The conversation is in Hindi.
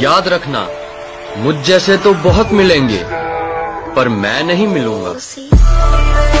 याद रखना, मुझ जैसे तो बहुत मिलेंगे पर मैं नहीं मिलूंगा।